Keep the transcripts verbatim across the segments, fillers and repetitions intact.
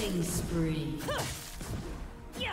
Killing spree. Yeah.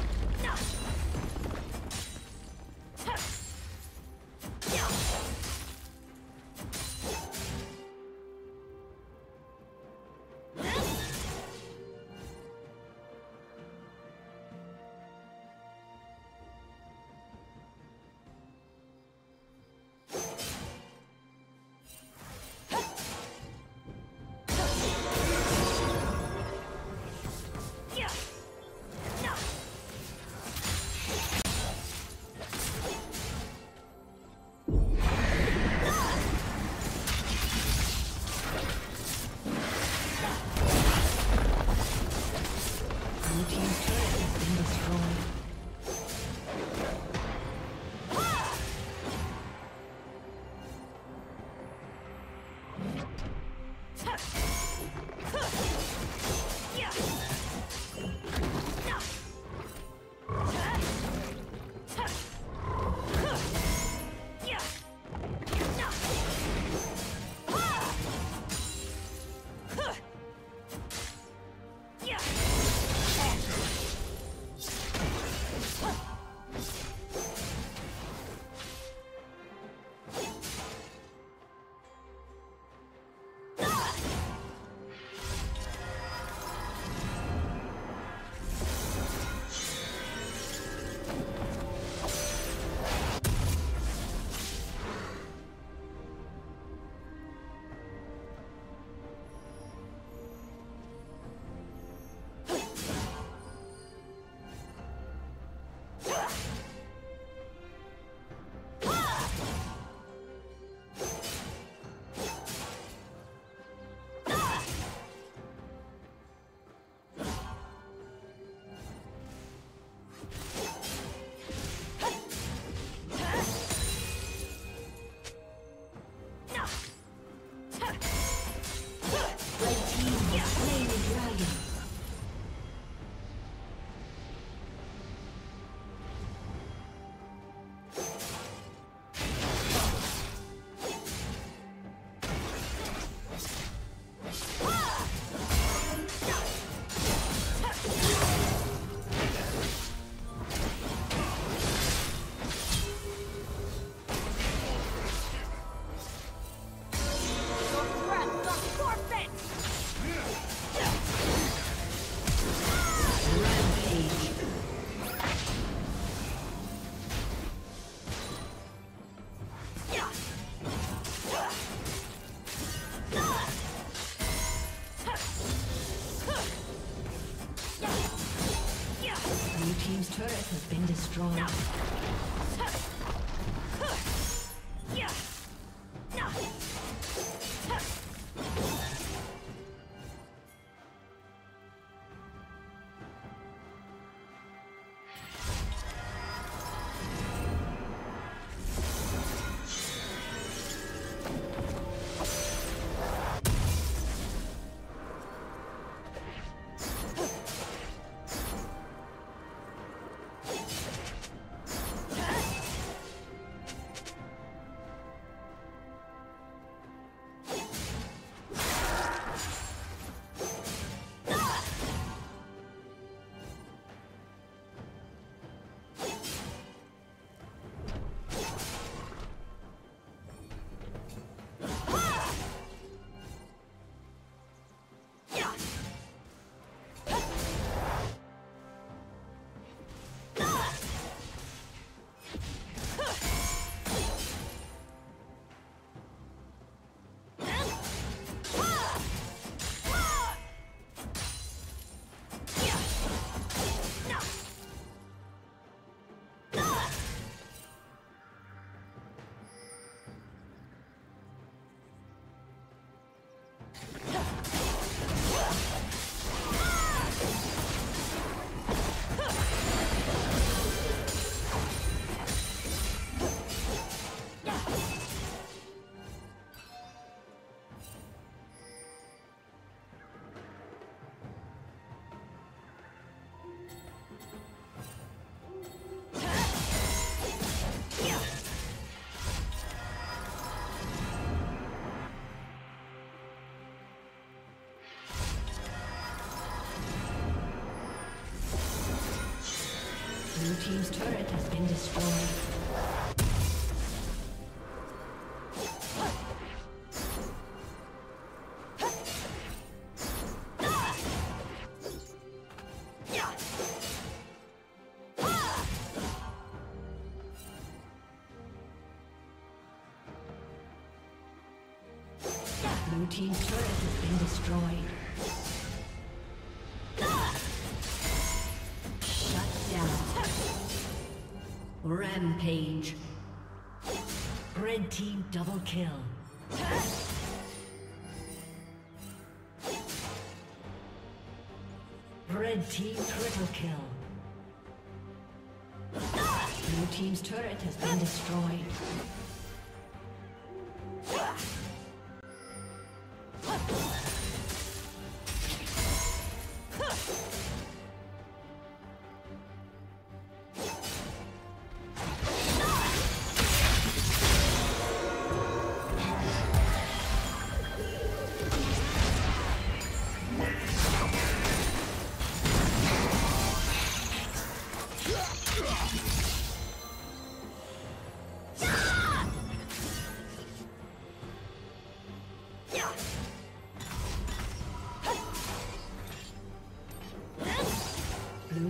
team's turret has been destroyed. No. No. Blue team's turret has been destroyed. Blue team's turret has been destroyed. Rampage. Red team double kill. Red team triple kill. Blue team's turret has been destroyed. Blue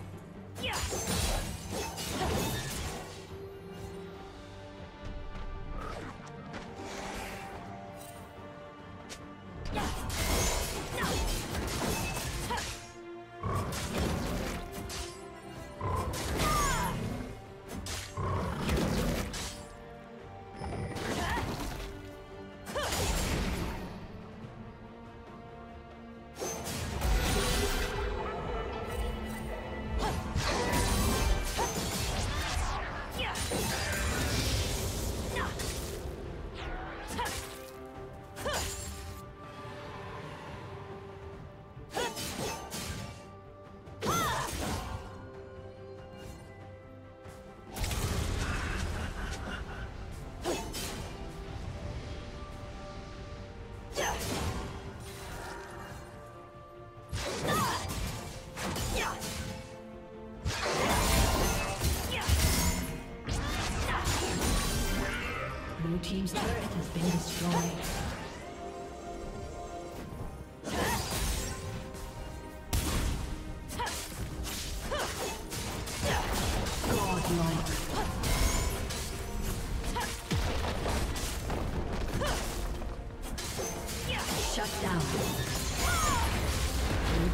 Team's turret has been destroyed.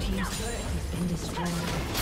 team's turret has been destroyed.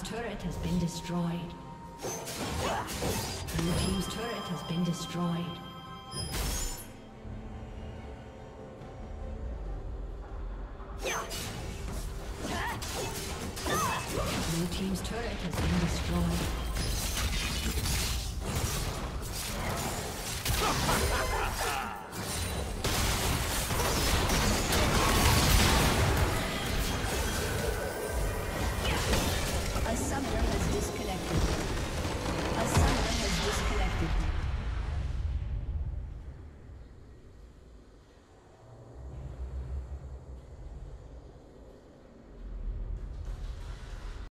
Destroyed. Has been destroyed. Blue team's turret has been destroyed. Blue team's turret has been destroyed.